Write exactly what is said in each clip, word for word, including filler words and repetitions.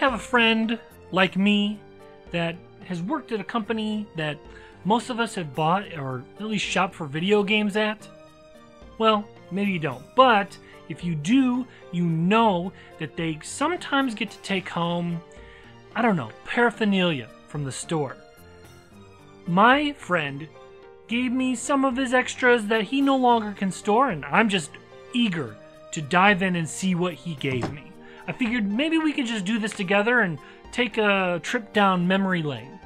have a friend like me that has worked at a company that most of us have bought or at least shopped for video games at, well, maybe you don't. But if you do, you know that they sometimes get to take home, I don't know, paraphernalia from the store. My friend gave me some of his extras that he no longer can store, and I'm just eager to dive in and see what he gave me. I figured maybe we could just do this together and take a trip down memory lane.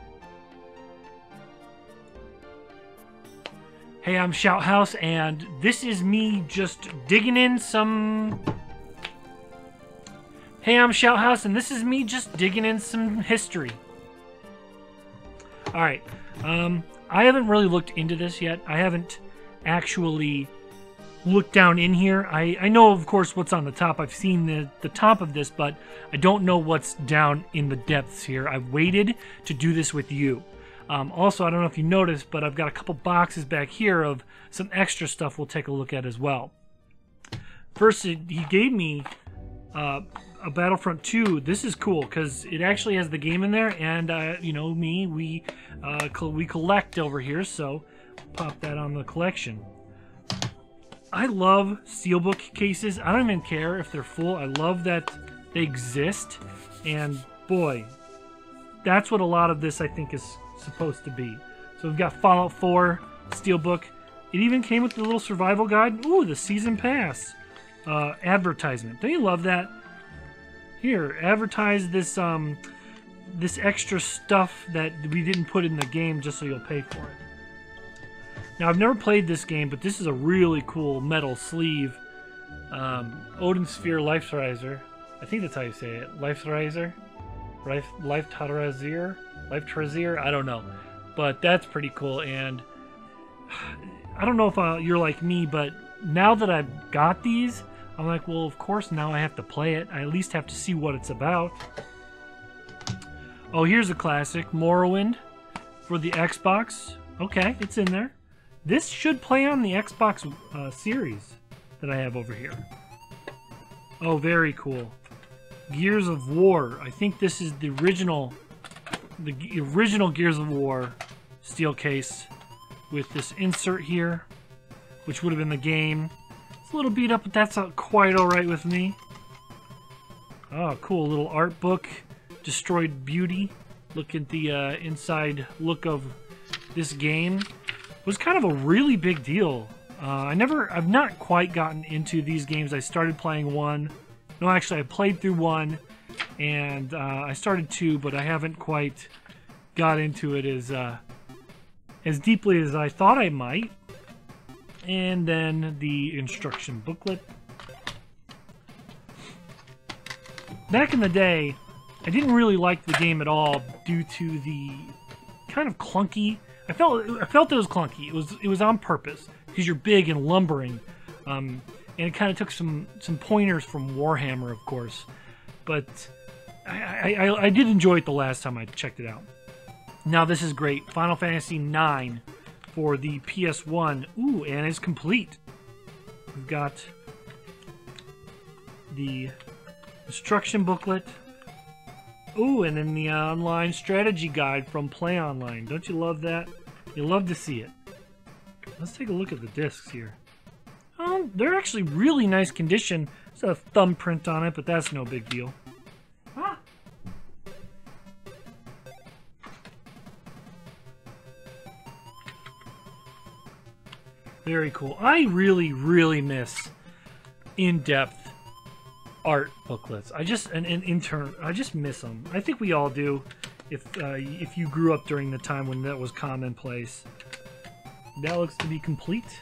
Hey, I'm Shout House, and this is me just digging in some... Hey, I'm Shout House, and this is me just digging in some history. Alright, um, I haven't really looked into this yet. I haven't actually looked down in here. I, I know, of course, what's on the top. I've seen the, the top of this, but I don't know what's down in the depths here. I've waited to do this with you. Um, also, I don't know if you noticed, but I've got a couple boxes back here of some extra stuff we'll take a look at as well. First, it, he gave me uh, a Battlefront two. This is cool because it actually has the game in there, and uh, you know me, we uh, col we collect over here, so pop that on the collection. I love steelbook cases. I don't even care if they're full. I love that they exist. And boy, that's what a lot of this I think is supposed to be. So we've got Fallout four steelbook. It even came with the little survival guide. Ooh, the season pass uh, advertisement. Don't you love that? Here, advertise this um, this extra stuff that we didn't put in the game just so you'll pay for it. Now, I've never played this game, but this is a really cool metal sleeve. Um, Odin Sphere Leifthrasir. I think that's how you say it. Leifthrasir? Leifthrasir? Leifthrasir? I don't know. But that's pretty cool, and I don't know if I, you're like me, but now that I've got these, I'm like, well, of course, now I have to play it. I at least have to see what it's about. Oh, here's a classic. Morrowind for the Xbox. Okay, it's in there. This should play on the Xbox uh, series that I have over here. Oh, very cool. Gears of War. I think this is the original, the original Gears of War steel case with this insert here, which would have been the game. It's a little beat up, but that's not quite all right with me. Oh, cool. A little art book. Destroyed Beauty. Look at the uh, inside look of this game. Was kind of a really big deal. Uh, I never, I've not quite gotten into these games. I started playing one. No, actually, I played through one, and uh, I started two, but I haven't quite got into it as uh, as deeply as I thought I might. And then the instruction booklet. Back in the day, I didn't really like the game at all due to the kind of clunky. I felt I felt it was clunky. It was it was on purpose because you're big and lumbering, um, and it kind of took some some pointers from Warhammer, of course. But I, I I did enjoy it the last time I checked it out. Now this is great. Final Fantasy nine for the P S one. Ooh, and it's complete. We've got the instruction booklet. Ooh, and then the online strategy guide from Play Online. Don't you love that? You love to see it. Let's take a look at the discs here. Oh, they're actually really nice condition. There's a thumbprint on it, but that's no big deal. Ah. Very cool. I really, really miss in-depth art booklets. I just an, an intern. I just miss them. I think we all do. If uh, if you grew up during the time when that was commonplace, that looks to be complete.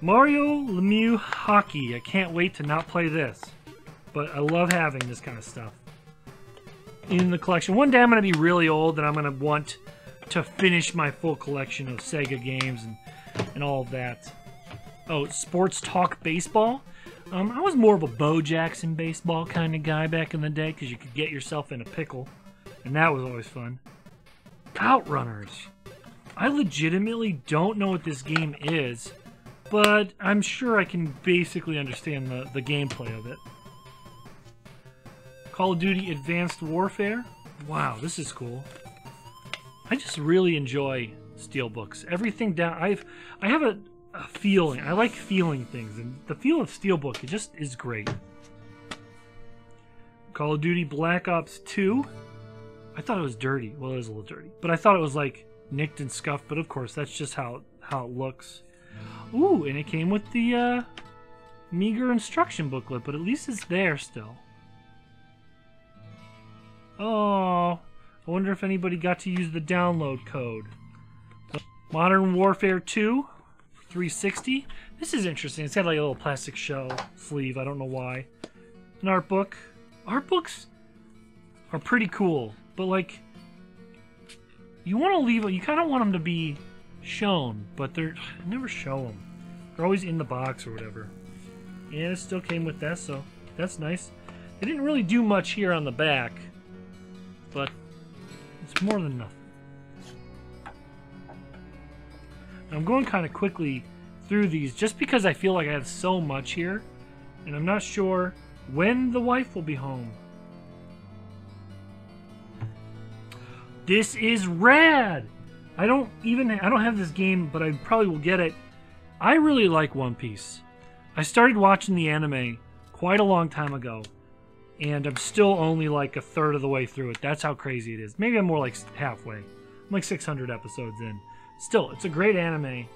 Mario Lemieux Hockey. I can't wait to not play this, but I love having this kind of stuff in the collection. One day I'm gonna be really old and I'm gonna want to finish my full collection of Sega games and and all of that. Oh, Sports Talk Baseball. Um, I was more of a Bo Jackson baseball kind of guy back in the day because you could get yourself in a pickle, and that was always fun. Outrunners. I legitimately don't know what this game is, but I'm sure I can basically understand the, the gameplay of it. Call of Duty Advanced Warfare. Wow, this is cool. I just really enjoy steelbooks. Everything down. I've I have a, a feeling. I like feeling things, and the feel of steelbook, it just is great. Call of Duty Black Ops two. I thought it was dirty. Well, it was a little dirty, but I thought it was like nicked and scuffed. But of course, that's just how how it looks. Ooh, and it came with the uh, meager instruction booklet, but at least it's there still. Oh, I wonder if anybody got to use the download code. Modern Warfare two, three sixty. This is interesting. It's got like a little plastic shell sleeve. I don't know why. An art book. Art books are pretty cool, but like you want to leave. You kind of want them to be shown, but they're I never show them. They're always in the box or whatever. And it still came with that, so that's nice. They didn't really do much here on the back, but it's more than nothing. I'm going kind of quickly through these just because I feel like I have so much here, and I'm not sure when the wife will be home. This is rad! I don't even I don't have this game, but I probably will get it. I really like One Piece. I started watching the anime quite a long time ago, and I'm still only like a third of the way through it. That's how crazy it is. Maybe I'm more like halfway. I'm like six hundred episodes in. Still, it's a great anime,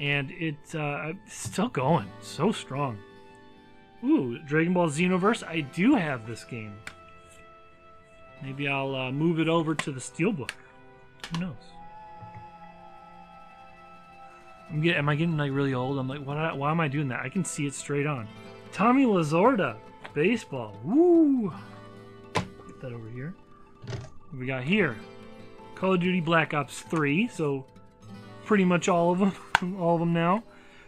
and it's uh, still going. So strong. Ooh, Dragon Ball Xenoverse. I do have this game. Maybe I'll uh, move it over to the Steelbook. Who knows? I'm get, am I getting like really old? I'm like, why, why am I doing that? I can see it straight on. Tommy Lasorda Baseball. Woo! Get that over here. What do we got here? Call of Duty Black Ops three. So pretty much all of them, all of them now.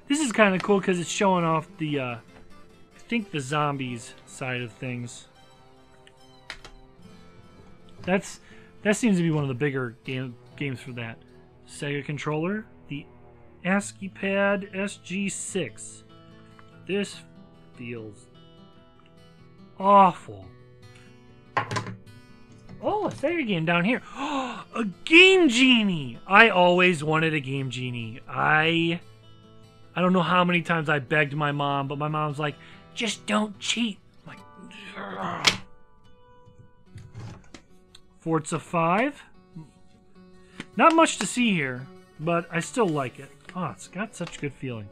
This is kind of cool because it's showing off the, uh, I think the zombies side of things. That's that seems to be one of the bigger game, games for that. Sega controller. ASCII pad S G six. This feels awful. Oh, a Sega game down here. Oh, a Game Genie! I always wanted a Game Genie. I I don't know how many times I begged my mom, but my mom's like, just don't cheat. I'm like, ugh. Forza five. Not much to see here, but I still like it. Oh, it's got such a good feeling.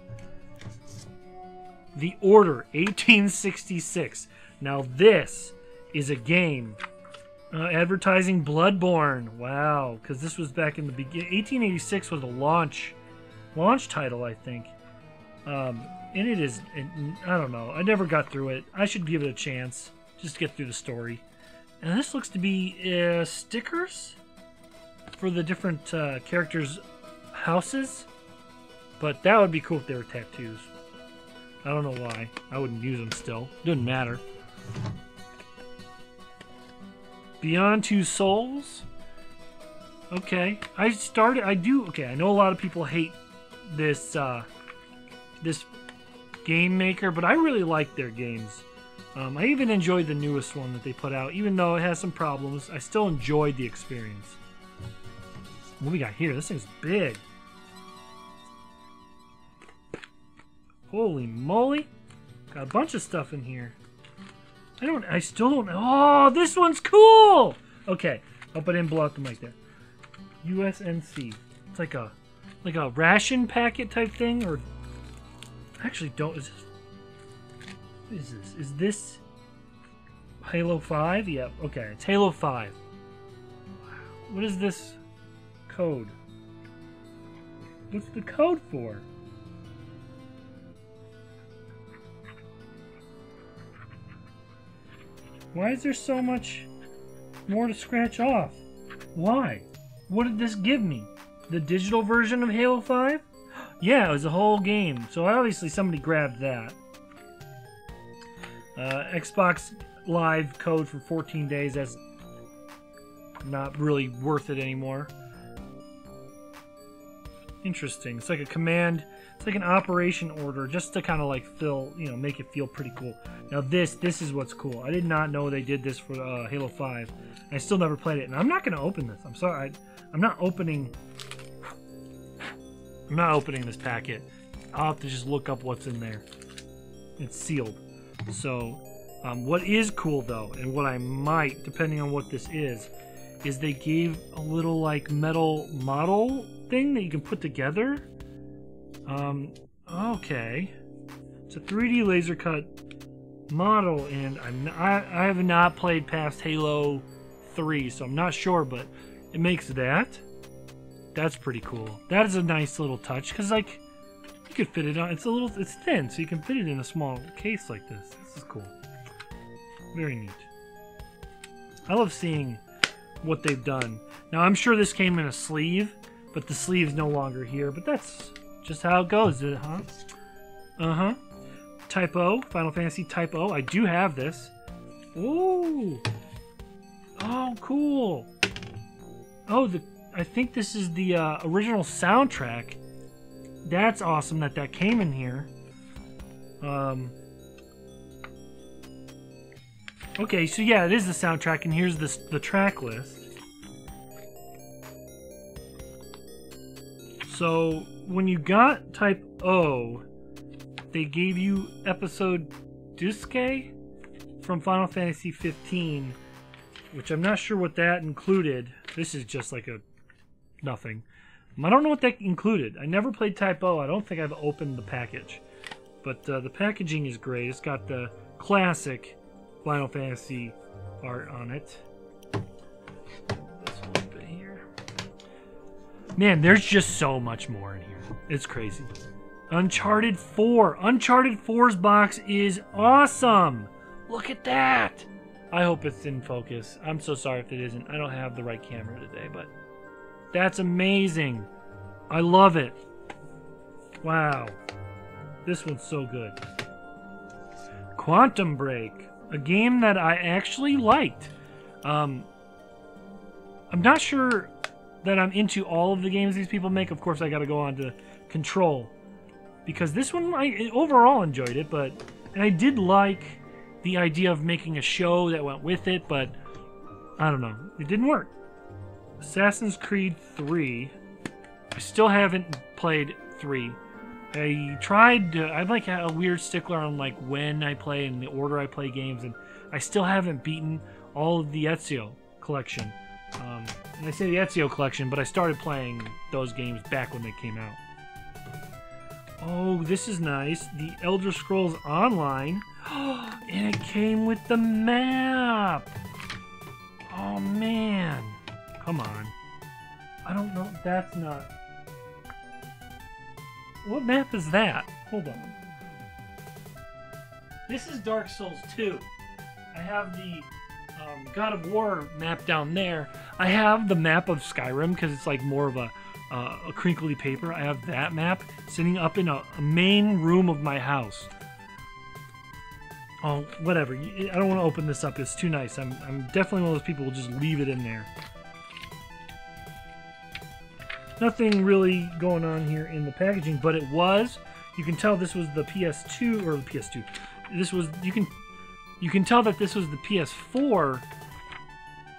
The Order, eighteen sixty-six. Now this is a game. Uh, advertising Bloodborne. Wow, because this was back in the beginning. eighteen eighty-six was a launch launch title, I think. Um, and it is, it, I don't know. I never got through it. I should give it a chance. Just to get through the story. And this looks to be uh, stickers for the different uh, characters' houses. But that would be cool if they were tattoos. I don't know why. I wouldn't use them still. Doesn't matter. Beyond Two Souls. Okay. I started... I do... Okay, I know a lot of people hate this, uh... this game maker, but I really like their games. Um, I even enjoyed the newest one that they put out. Even though it has some problems, I still enjoyed the experience. What do we got here? This thing's big. Holy moly. Got a bunch of stuff in here. I don't... I still don't... Oh, this one's cool! Okay. Hope I didn't blow out the mic there. U S N C. It's like a... Like a ration packet type thing, or... Actually, don't... Is this... What is this? Is this... Halo five? Yep. Yeah, okay. It's Halo five. What is this code? What's the code for? Why is there so much more to scratch off? Why? What did this give me? The digital version of Halo five? Yeah, it was a whole game. So obviously somebody grabbed that. Uh, Xbox Live code for fourteen days. That's not really worth it anymore. Interesting. It's like a command. It's like an operation order, just to kind of like fill, you know, make it feel pretty cool. Now this, this is what's cool. I did not know they did this for uh, Halo five. I still never played it, and I'm not gonna open this. I'm sorry. I, I'm not opening. I'm not opening this packet. I'll have to just look up what's in there. It's sealed. So, um, what is cool though, and what I might, depending on what this is, is they gave a little like metal model thing that you can put together. Um, okay. It's a three D laser cut model, and I'm not, I, I have not played past Halo three, so I'm not sure, but it makes that. That's pretty cool. That is a nice little touch, because like you could fit it on. It's a little, it's thin, so you can fit it in a small case like this. This is cool. Very neat. I love seeing what they've done. Now I'm sure this came in a sleeve, but the sleeve's no longer here. But that's just how it goes, huh? Uh-huh. Type O, Final Fantasy Type O. I do have this. Ooh. Oh, cool. Oh, the I think this is the uh, original soundtrack. That's awesome that that came in here. Um. Okay, so yeah, it is the soundtrack, and here's this, the track list. So, when you got Type O, they gave you episode Duske from Final Fantasy fifteen, which I'm not sure what that included. This is just like a nothing. I don't know what that included. I never played Type O. I don't think I've opened the package. But uh, the packaging is great. It's got the classic Final Fantasy art on it. Man, there's just so much more in here. It's crazy. Uncharted four. Uncharted four's box is awesome. Look at that. I hope it's in focus. I'm so sorry if it isn't. I don't have the right camera today, but that's amazing. I love it. Wow. This one's so good. Quantum Break, a game that I actually liked. Um, I'm not sure that I'm into all of the games these people make. Of course, I got to go on to Control, because this one, I overall enjoyed it, but and I did like the idea of making a show that went with it, but I don't know, it didn't work. Assassin's Creed three, I still haven't played three. I tried to, I'm like a weird stickler on like when I play and the order I play games, and I still haven't beaten all of the Ezio collection. Um, and I say the Ezio collection, but I started playing those games back when they came out. Oh, this is nice. The Elder Scrolls Online. And it came with the map. Oh, man. Come on. I don't know. That's not... What map is that? Hold on. This is Dark Souls two. I have the... Um, God of War map down there. I have the map of Skyrim because it's like more of a, uh, a crinkly paper. I have that map sitting up in a, a main room of my house. Oh, whatever. I don't want to open this up. It's too nice. I'm, I'm definitely one of those people who will just leave it in there. Nothing really going on here in the packaging, but it was. You can tell this was the P S two or the P S two. This was... You can... You can tell that this was the P S four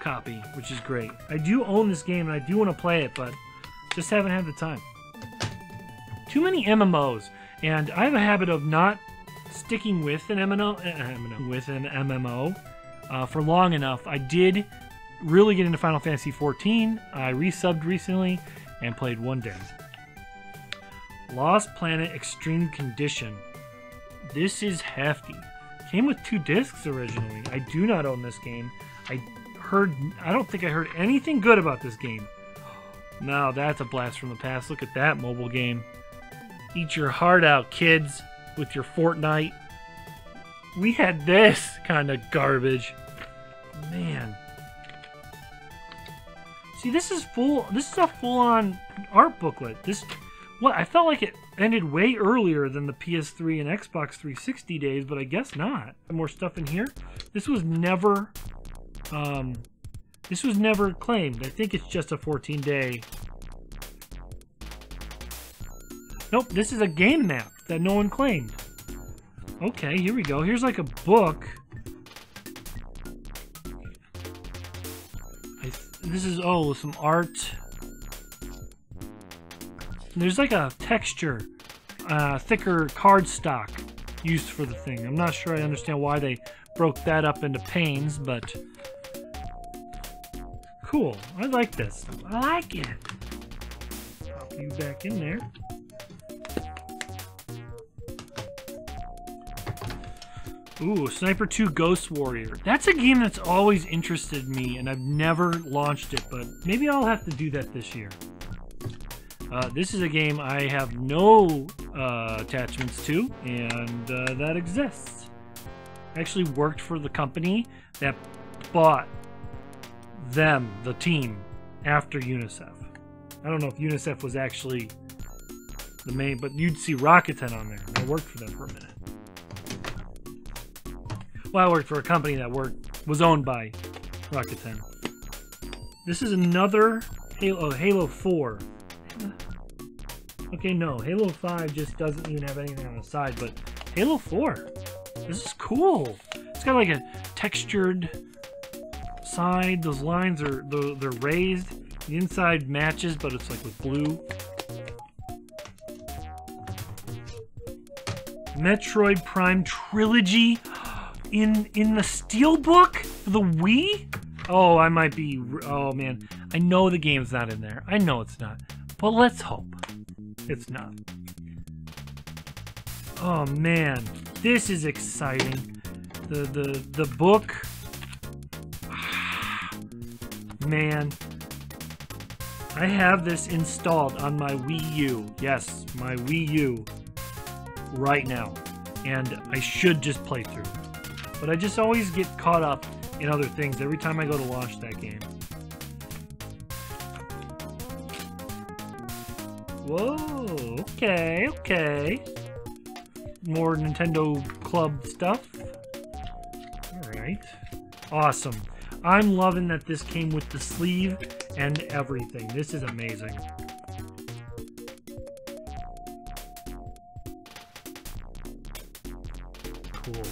copy, which is great. I do own this game, and I do want to play it, but just haven't had the time. Too many M M Os, and I have a habit of not sticking with an M M O, with an M M O uh, for long enough. I did really get into Final Fantasy fourteen. I resubbed recently and played one day. Lost Planet Extreme Condition. This is hefty. Came with two discs originally. I do not own this game. I heard, I don't think I heard anything good about this game. Now that's a blast from the past. Look at that mobile game. Eat your heart out, kids, with your Fortnite. We had this kind of garbage. Man. See, this is full, this is a full-on art booklet. This, what, I felt like it ended way earlier than the P S three and Xbox three sixty days, but I guess not. More stuff in here. This was never, um, this was never claimed. I think it's just a fourteen day Nope, this is a game map that no one claimed. Okay, here we go. Here's like a book. I th this is, oh, some art. There's like a texture, uh, thicker cardstock used for the thing. I'm not sure I understand why they broke that up into panes, but... Cool. I like this. I like it. Pop you back in there. Ooh, Sniper two Ghost Warrior. That's a game that's always interested me, and I've never launched it, but maybe I'll have to do that this year. Uh, this is a game I have no uh, attachments to, and uh, that exists. I actually worked for the company that bought them, the team, after UNICEF. I don't know if UNICEF was actually the main, but you'd see Rocket ten on there. I worked for them for a minute. Well, I worked for a company that worked was owned by Rocket ten. This is another Halo, Halo four. Okay, no, Halo five just doesn't even have anything on the side, but Halo four. This is cool. It's got like a textured side. Those lines are they're, they're raised. The inside matches, but it's like with blue. Metroid Prime Trilogy. In in the Steelbook? The Wii? Oh, I might be... Oh, man. I know the game's not in there. I know it's not. But let's hope it's not. Oh, man. This is exciting. The, the, the book. Man. I have this installed on my Wii U. Yes, my Wii U. Right now. And I should just play through it. But I just always get caught up in other things every time I go to launch that game. Whoa, okay, okay. More Nintendo Club stuff. Alright. Awesome. I'm loving that this came with the sleeve and everything. This is amazing. Cool.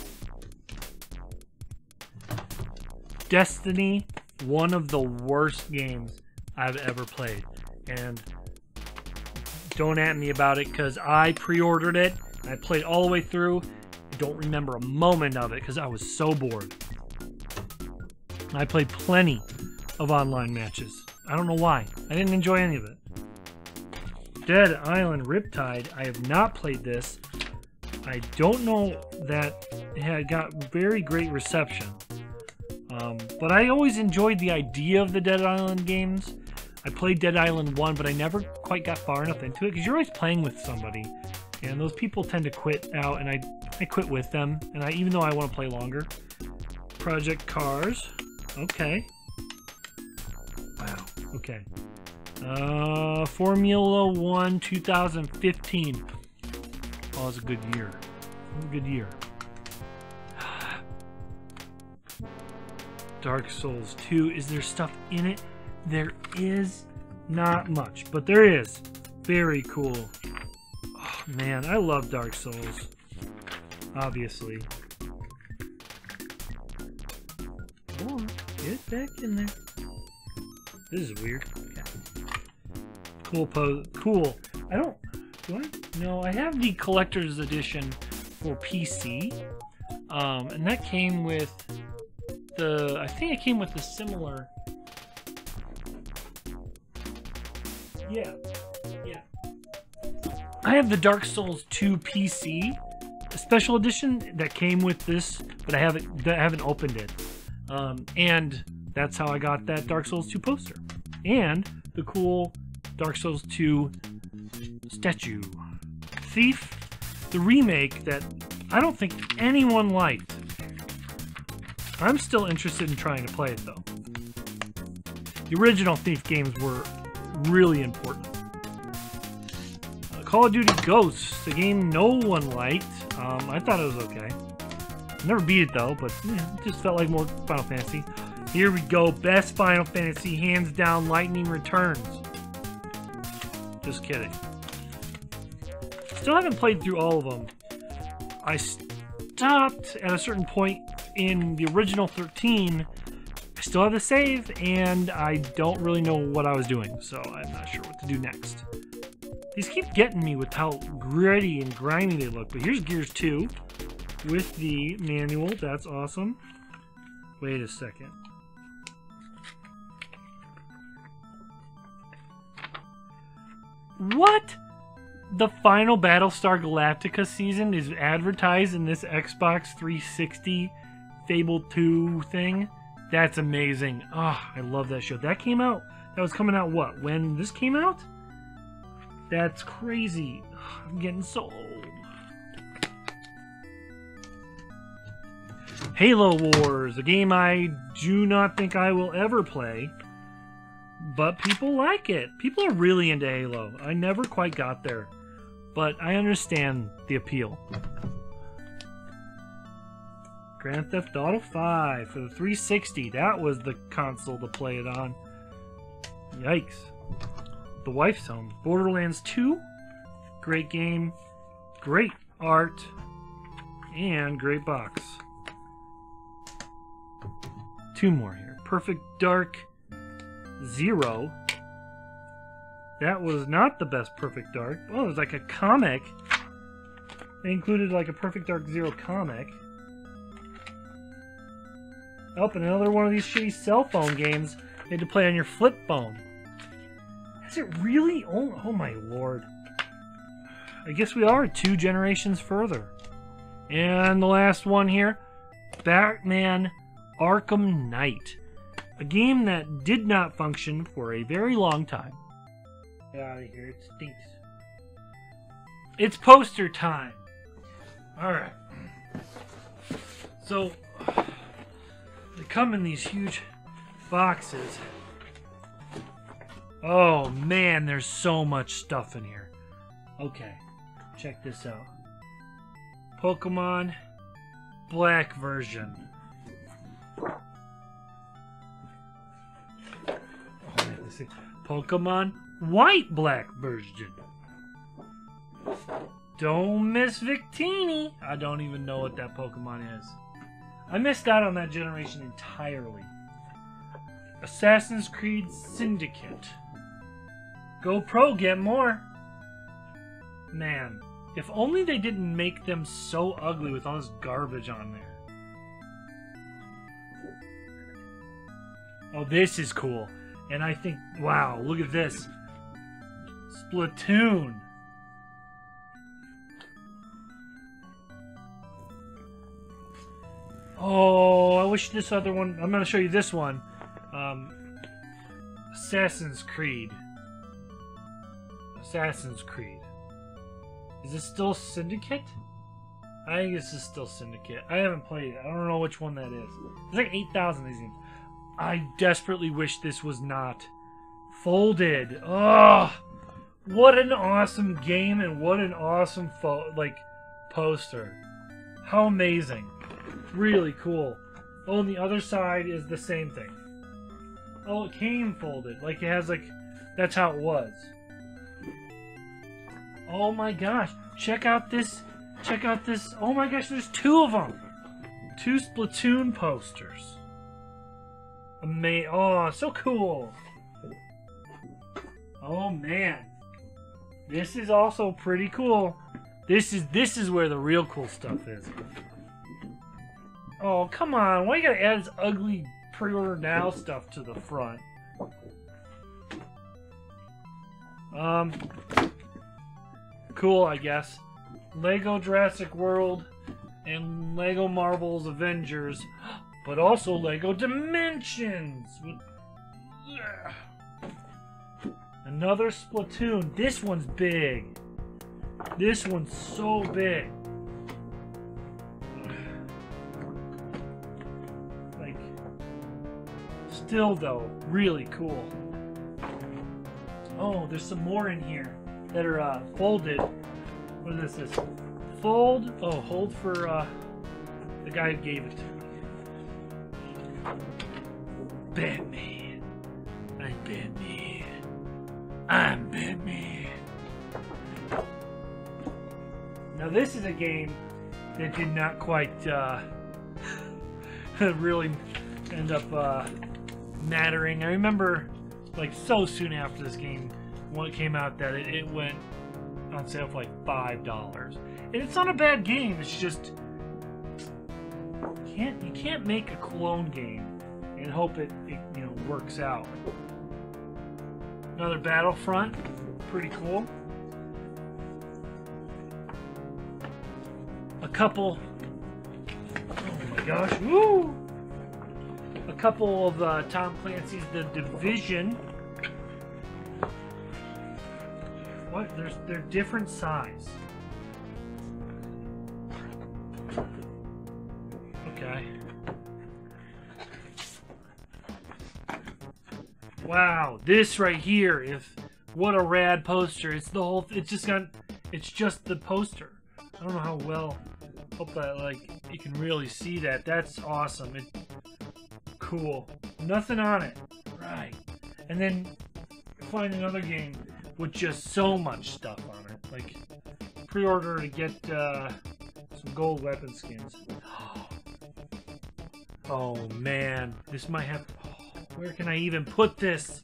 Destiny, one of the worst games I've ever played, and don't at me about it because I pre-ordered it and I played all the way through. I don't remember a moment of it because I was so bored. I played plenty of online matches. I don't know why. I didn't enjoy any of it. Dead Island Riptide, I have not played this. I don't know that it had got very great reception. Um, but I always enjoyed the idea of the Dead Island games. I played Dead Island one, but I never quite got far enough into it because you're always playing with somebody, and those people tend to quit out, and I I quit with them. And I even though I want to play longer. Project Cars, okay. Wow, okay. Uh, Formula one two thousand fifteen. Oh, it was a good year. A good year. Dark Souls two. Is there stuff in it? There is not much, but there is. Very cool. Oh, man, I love Dark Souls. Obviously. Come on, get back in there. This is weird. Yeah. Cool pose. Cool. I don't... Do I? No, I have the collector's edition for P C. Um, and that came with... The, I think it came with a similar. Yeah, yeah. I have the Dark Souls two P C special edition that came with this, but I haven't I haven't opened it. Um, and that's how I got that Dark Souls two poster and the cool Dark Souls two statue. Thief, the remake that I don't think anyone liked. I'm still interested in trying to play it, though. The original Thief games were really important. Uh, Call of Duty Ghosts, the game no one liked. Um, I thought it was okay. Never beat it, though, but yeah, it just felt like more Final Fantasy. Here we go. Best Final Fantasy, hands down, Lightning Returns. Just kidding. still haven't played through all of them. I stopped at a certain point in the original thirteen. I still have the save, and I don't really know what I was doing, so I'm not sure what to do next. These keep getting me with how gritty and grimy they look, but here's Gears two with the manual. That's awesome. Wait a second. What? The final Battlestar Galactica season is advertised in this Xbox three sixty Fable two thing. That's amazing. Oh, I love that show. That came out, that was coming out what, when this came out? That's crazy. I'm getting so old. Halo Wars, a game I do not think I will ever play, but people like it. People are really into Halo. I never quite got there, but I understand the appeal. Grand Theft Auto five for the three sixty. That was the console to play it on. Yikes. The Wife's Home. Borderlands two. Great game. Great art. And great box. Two more here. Perfect Dark Zero. That was not the best Perfect Dark. Oh, it was like a comic. They included like a Perfect Dark Zero comic. Oh, and another one of these shitty cell phone games you had to play on your flip phone. Is it really? Oh, oh my lord. I guess we are two generations further. And the last one here, Batman Arkham Knight. A game that did not function for a very long time. Get out of here, it stinks. It's poster time. Alright. So... they come in these huge boxes. Oh man, there's so much stuff in here. Okay, check this out. Pokemon Black version. Oh, man, this thing. Pokemon White Black version. Don't miss Victini. I don't even know what that Pokemon is. I missed out on that generation entirely. Assassin's Creed Syndicate. Go Pro, get more! Man, if only they didn't make them so ugly with all this garbage on there. Oh, this is cool. And I think, wow, look at this. Splatoon. Oh, I wish this other one... I'm going to show you this one. Um, Assassin's Creed. Assassin's Creed. Is this still Syndicate? I think this is still Syndicate. I haven't played it. I don't know which one that is. There's like eight thousand of these games. I desperately wish this was not folded. Oh, what an awesome game and what an awesome fo like poster. How amazing. Really cool. Oh, and the other side is the same thing. Oh, it came folded. Like, it has, like... that's how it was. Oh, my gosh. Check out this... Check out this... Oh, my gosh, there's two of them! Two Splatoon posters. Amazing. Oh, so cool! Oh, man. This is also pretty cool. This is, this is where the real cool stuff is. Oh, come on. Why you gotta add this ugly pre-order now stuff to the front? Um, cool, I guess. Lego Jurassic World and Lego Marvel's Avengers, but also Lego Dimensions! Another Splatoon. This one's big. This one's so big. Still, though, really cool. Oh, there's some more in here that are uh, folded. What is this? Fold? Oh, hold for uh, the guy who gave it to me. Batman. I'm Batman. I'm Batman. Now this is a game that did not quite uh, really end up uh, mattering. I remember, like, so soon after this game when it came out that it, it went on sale for like five dollars. And it's not a bad game. It's just you can't you can't make a clone game and hope it, it you know works out. Another Battlefront, pretty cool. A couple, oh my gosh, woo! A couple of uh, Tom Clancy's The Division. What? There's, they're different size. Okay. Wow, this right here is what a rad poster. It's the whole. It's just got. It's just the poster. I don't know how well. Hope that like you can really see that. That's awesome. It, cool. Nothing on it. Right. And then find another game with just so much stuff on it. Like pre-order to get uh, some gold weapon skins. Oh man, this might have. Where can I even put this?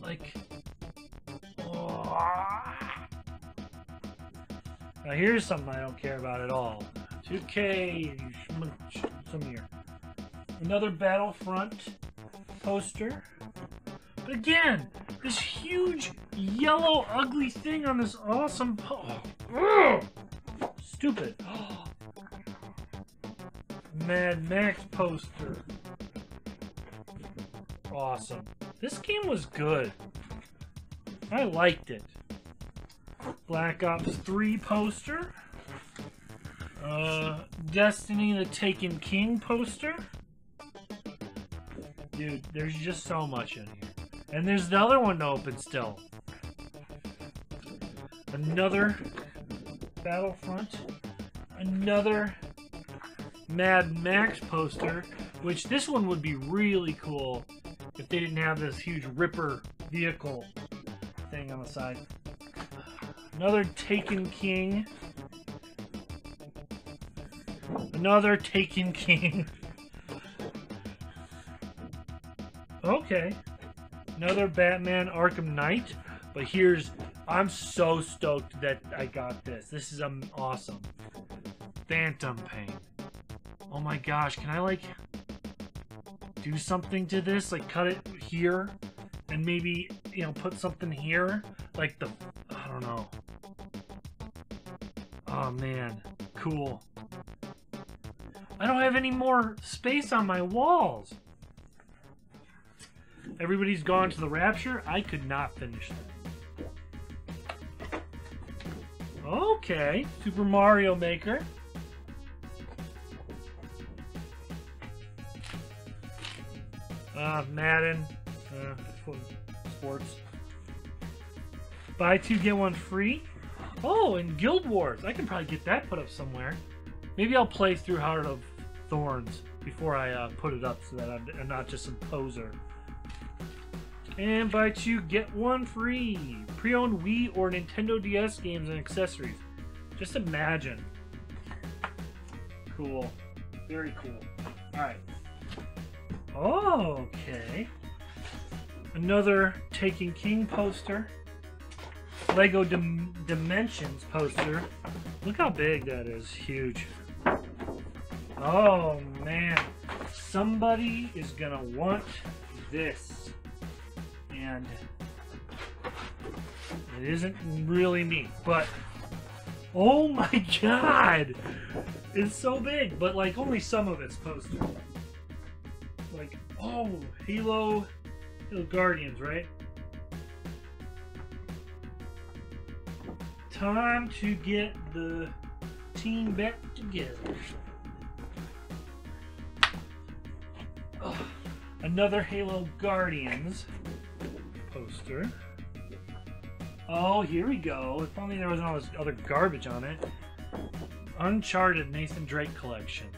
Like... Oh. Now here's something I don't care about at all. two K... Some here. Another Battlefront poster. But again, this huge yellow ugly thing on this awesome po- oh. Stupid. Oh. Mad Max poster. Awesome. This game was good. I liked it. Black Ops three poster. Uh, Destiny the Taken King poster. Dude, there's just so much in here. And there's the other one to open still. Another Battlefront. Another Mad Max poster, which this one would be really cool if they didn't have this huge Ripper vehicle thing on the side. Another Taken King. Another Taken King. Okay. Another Batman Arkham Knight. But here's... I'm so stoked that I got this. This is um, awesome. Phantom Pain. Oh my gosh, can I like do something to this? Like cut it here and maybe, you know, put something here? Like the, I don't know. Oh man, cool. I don't have any more space on my walls. Everybody's gone to the rapture. I could not finish it. Okay, Super Mario Maker. Uh, Madden, uh, sports. Buy two, get one free. Oh, and Guild Wars. I can probably get that put up somewhere. Maybe I'll play through Heart of Thorns before I uh, put it up so that I'm, I'm not just some poser. And buy two, get one free. Pre-owned Wii or Nintendo D S games and accessories. Just imagine. Cool. Very cool. Alright. Okay. Another Taken King poster. Lego Dim Dimensions poster. Look how big that is. Huge. Oh, man. Somebody is gonna want this. And it isn't really me, but... Oh my god! It's so big, but like only some of it's posted. Like, oh, Halo, Halo Guardians, right? Time to get the team back together. Oh, another Halo Guardians poster. Oh, here we go. If only there wasn't all this other garbage on it. Uncharted Nathan Drake collection.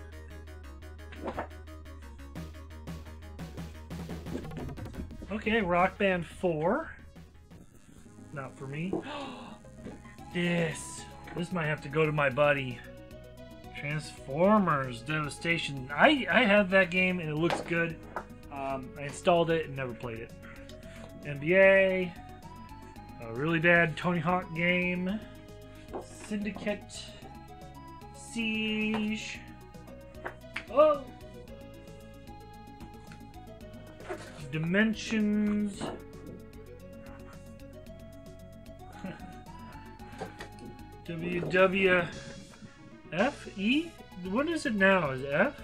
Okay, Rock Band four. Not for me. This. This might have to go to my buddy. Transformers Devastation. I, I have that game and it looks good. Um, I installed it and never played it. N B A. A really bad Tony Hawk game. Syndicate. Siege. Oh! Dimensions. W W F E? What is it now? Is it F?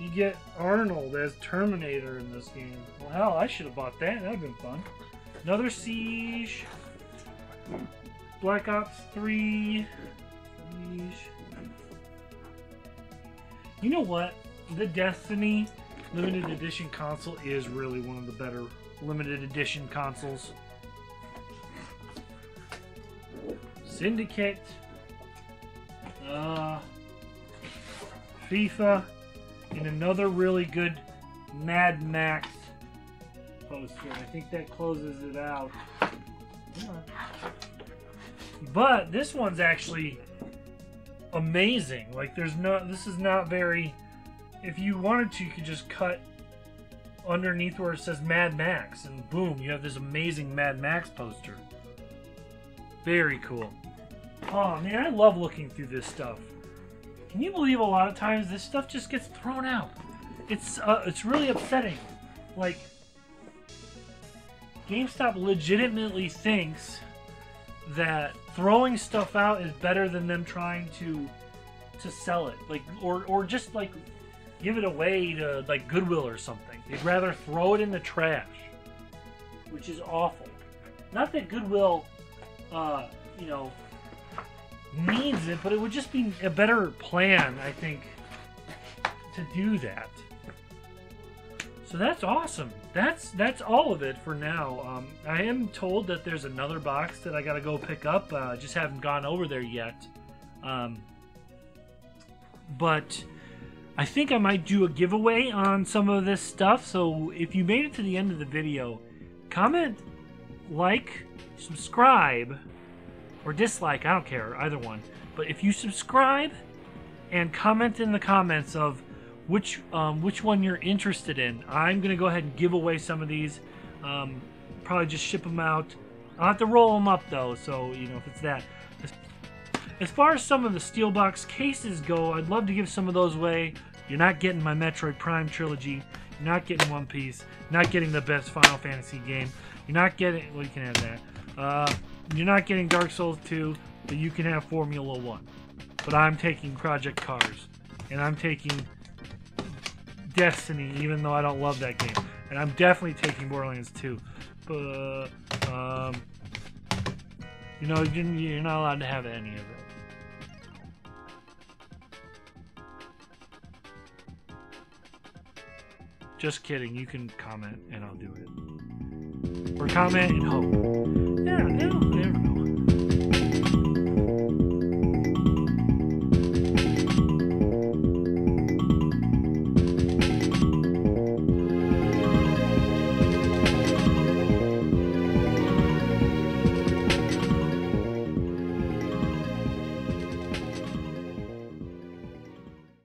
You get Arnold as Terminator in this game. Well, hell, I should have bought that. That would have been fun. Another Siege. Black Ops three. Siege. You know what? The Destiny limited edition console is really one of the better limited edition consoles. Syndicate, uh, FIFA, and another really good Mad Max poster. I think that closes it out. But this one's actually amazing. Like, there's no, this is not very, if you wanted to, you could just cut underneath where it says Mad Max, and boom, you have this amazing Mad Max poster. Very cool. Oh man, I love looking through this stuff. Can you believe a lot of times this stuff just gets thrown out? It's uh, it's really upsetting. Like, GameStop legitimately thinks that throwing stuff out is better than them trying to to sell it, like or or just like give it away to like Goodwill or something. They'd rather throw it in the trash, which is awful. Not that Goodwill, uh, you know, needs it, but it would just be a better plan, I think, to do that. So that's awesome. That's that's all of it for now. Um, I am told that there's another box that I gotta go pick up. I uh, just haven't gone over there yet. Um, but I think I might do a giveaway on some of this stuff. So if you made it to the end of the video, comment, like, subscribe, or dislike, I don't care, either one. But if you subscribe and comment in the comments of which um, which one you're interested in, I'm gonna go ahead and give away some of these. Um, probably just ship them out. I'll have to roll them up though, so you know if it's that. As far as some of the Steelbox cases go, I'd love to give some of those away. You're not getting my Metroid Prime Trilogy. You're not getting One Piece. You're not getting the best Final Fantasy game. You're not getting, well, you can have that. Uh, you're not getting Dark Souls two, but you can have Formula one. But I'm taking Project Cars. And I'm taking Destiny, even though I don't love that game. And I'm definitely taking Borderlands two. But, um, you know, you're not allowed to have any of it. Just kidding, you can comment and I'll do it. Or comment and hope. Yeah, yeah, yeah.